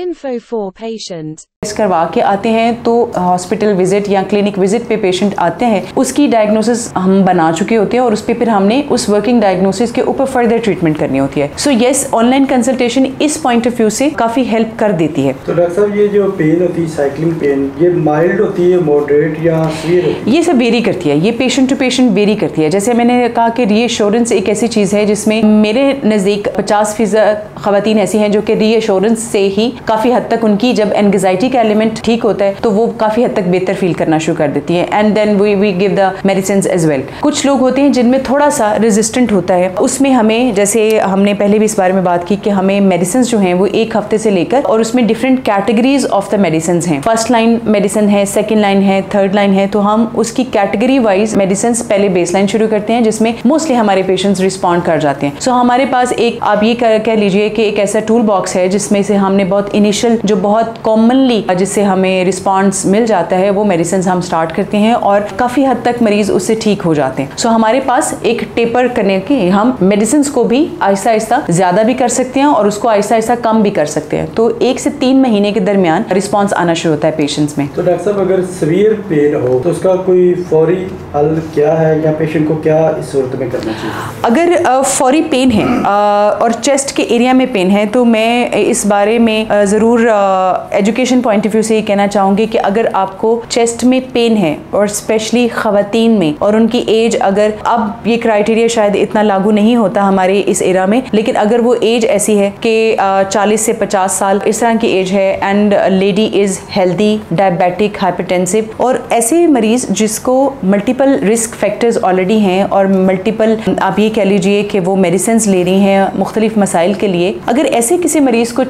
Info for patient करवा के आते हैं तो हॉस्पिटल विजिट या क्लिनिक विजिट पे पेशेंट आते हैं, उसकी डायग्नोसिस हम बना चुके होते हैं और उस पे फिर हमने उस वर्किंग डायग्नोसिस के ऊपर फर्दर ट्रीटमेंट करनी होती है। सो यस, ऑनलाइन कंसल्टेशन इस पॉइंट ऑफ व्यू से काफी हेल्प कर देती है। तो डॉक्टर साहब, ये जो पेन होती है, साइक्लिंग पेन, ये माइल्ड होती है, मॉडरेट या सीवियर होती है? ये सब वेरी करती है, ये पेशेंट टू पेशेंट वेरी करती है। जैसे मैंने कहा कि रीएश्योरेंस एक ऐसी चीज है जिसमें मेरे नजदीक 50% खवातीन ऐसी हैं जो कि रीएश्योरेंस से ही काफी हद तक उनकी जब एंग्जाइटी का एलिमेंट ठीक होता है तो वो काफी हद तक बेहतर फील करना शुरू कर देती है। And then we give the medicines as well. कुछ लोग होते हैं जिनमें थोड़ा सा रेजिस्टेंट होता है, उसमें हमें, जैसे हमने पहले भी इस बारे में बात की कि हमें मेडिसिन जो हैं वो 1 हफ्ते से लेकर, और उसमें different categories of the medicine हैं, फर्स्ट लाइन मेडिसिन है, सेकेंड लाइन है, थर्ड लाइन है, तो हम उसकी कैटेगरी वाइज मेडिसिन पहले बेस लाइन शुरू करते हैं जिसमें मोस्टली हमारे पेशेंट्स रिस्पॉन्ड कर जाते हैं। सो हमारे पास एक, आप ये कह लीजिए कि एक ऐसा टूल बॉक्स है जिसमें से हमने बहुत इनिशियल जो बहुत कॉमनली जिससे हमें रिस्पांस मिल जाता है वो मेडिसिन हम स्टार्ट करते हैं और काफी हद तक मरीज उससे ठीक हो जाते हैं। सो हमारे पास एक टेपर करने की, हम मेडिसिन को भी आहिस्ता आहिस्ता ज्यादा भी कर सकते हैं और उसको आहिस्ता आहिस्ता कम भी कर सकते हैं। तो 1 से 3 महीने के दरमियान रिस्पांस आना शुरू होता है पेशेंट्स में। तो डॉक्टर साहब, अगर सीवियर पेन हो तो उसका कोई फौरी हल क्या है या पेशेंट को क्या इस सूरत में करना चाहिए? अगर फौरी पेन है और चेस्ट के एरिया में पेन है तो मैं इस बारे में जरूर एजुकेशन पॉइंट ऑफ व्यू से ये कहना चाहूंगी कि अगर आपको चेस्ट में पेन है और स्पेशली खवातीन में, और उनकी एज, अगर अब ये क्राइटेरिया शायद इतना लागू नहीं होता हमारे इस एरा में, लेकिन अगर वो एज ऐसी है कि 40 से 50 साल इस तरह की एज है, and lady is healthy, diabetic, hypertensive, और ऐसे मरीज जिसको मल्टीपल रिस्क फैक्टर्स ऑलरेडी हैं और मल्टीपल, आप ये कह लीजिए कि वो मेडिसिन ले रही हैं मुख्तलिफ मसाइल के लिए, अगर ऐसे किसी मरीज को